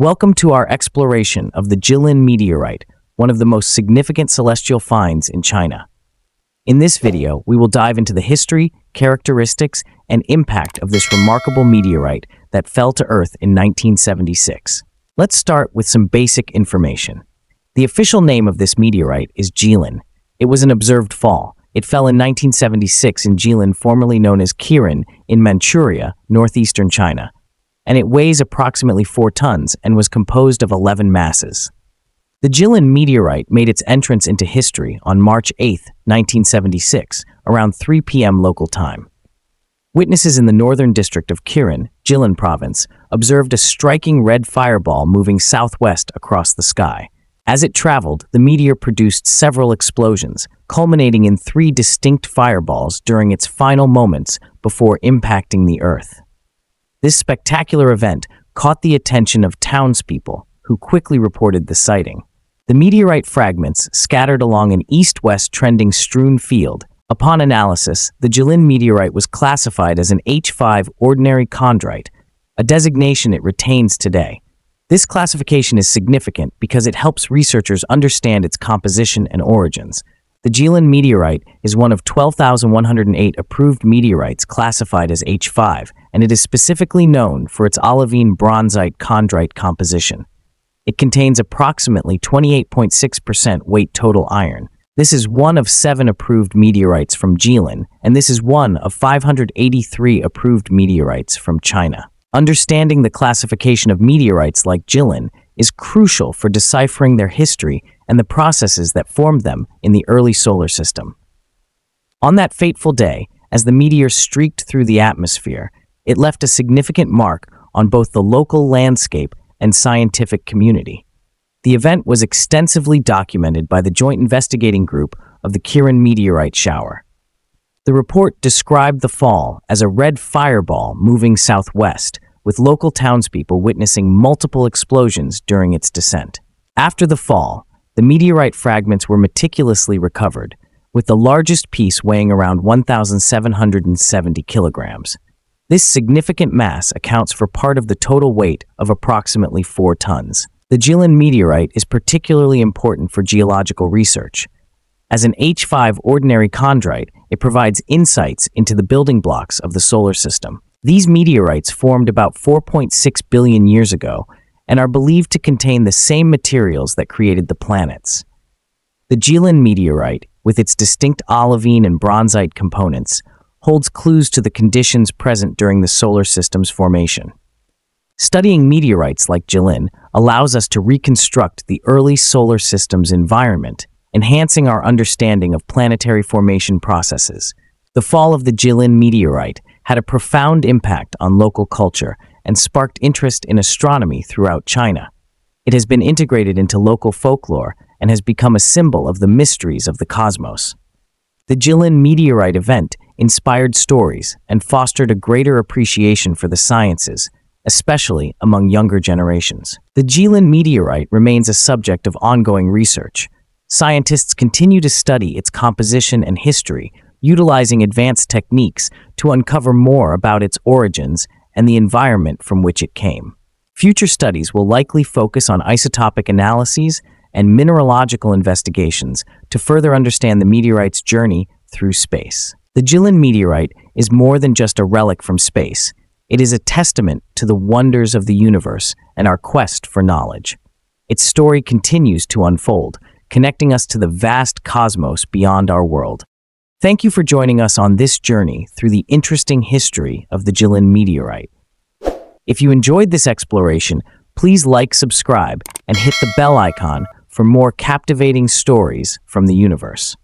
Welcome to our exploration of the Jilin meteorite, one of the most significant celestial finds in China. In this video, we will dive into the history, characteristics, and impact of this remarkable meteorite that fell to Earth in 1976. Let's start with some basic information. The official name of this meteorite is Jilin. It was an observed fall. It fell in 1976 in Jilin, formerly known as Kirin, in Manchuria, northeastern China, and it weighs approximately 4 tons and was composed of 11 masses. The Jilin meteorite made its entrance into history on March 8, 1976, around 3 p.m. local time. Witnesses in the northern district of Kirin, Jilin province, observed a striking red fireball moving southwest across the sky. As it traveled, the meteor produced several explosions, culminating in 3 distinct fireballs during its final moments before impacting the Earth. This spectacular event caught the attention of townspeople, who quickly reported the sighting. The meteorite fragments scattered along an east-west trending strewn field. Upon analysis, the Jilin meteorite was classified as an H5 ordinary chondrite, a designation it retains today. This classification is significant because it helps researchers understand its composition and origins. The Jilin meteorite is one of 12,108 approved meteorites classified as H5, and it is specifically known for its olivine-bronzite chondrite composition. It contains approximately 28.6% weight total iron. This is one of 7 approved meteorites from Jilin, and this is one of 583 approved meteorites from China. Understanding the classification of meteorites like Jilin is crucial for deciphering their history and the processes that formed them in the early solar system. On that fateful day, as the meteor streaked through the atmosphere, it left a significant mark on both the local landscape and scientific community. The event was extensively documented by the Joint Investigating Group of the Kirin meteorite shower. The report described the fall as a red fireball moving southwest, with local townspeople witnessing multiple explosions during its descent. After the fall, the meteorite fragments were meticulously recovered, with the largest piece weighing around 1,770 kilograms. This significant mass accounts for part of the total weight of approximately 4 tons. The Jilin meteorite is particularly important for geological research. As an H5 ordinary chondrite, it provides insights into the building blocks of the solar system. These meteorites formed about 4.6 billion years ago and are believed to contain the same materials that created the planets. The Jilin meteorite, with its distinct olivine and bronzite components, holds clues to the conditions present during the solar system's formation. Studying meteorites like Jilin allows us to reconstruct the early solar system's environment, enhancing our understanding of planetary formation processes. The fall of the Jilin meteorite had a profound impact on local culture and sparked interest in astronomy throughout China. It has been integrated into local folklore and has become a symbol of the mysteries of the cosmos. The Jilin meteorite event inspired stories and fostered a greater appreciation for the sciences, especially among younger generations. The Jilin meteorite remains a subject of ongoing research. Scientists continue to study its composition and history, utilizing advanced techniques to uncover more about its origins and the environment from which it came. Future studies will likely focus on isotopic analyses and mineralogical investigations to further understand the meteorite's journey through space. The Jilin meteorite is more than just a relic from space. It is a testament to the wonders of the universe and our quest for knowledge. Its story continues to unfold, connecting us to the vast cosmos beyond our world. Thank you for joining us on this journey through the interesting history of the Jilin meteorite. If you enjoyed this exploration, please like, subscribe, and hit the bell icon for more captivating stories from the universe.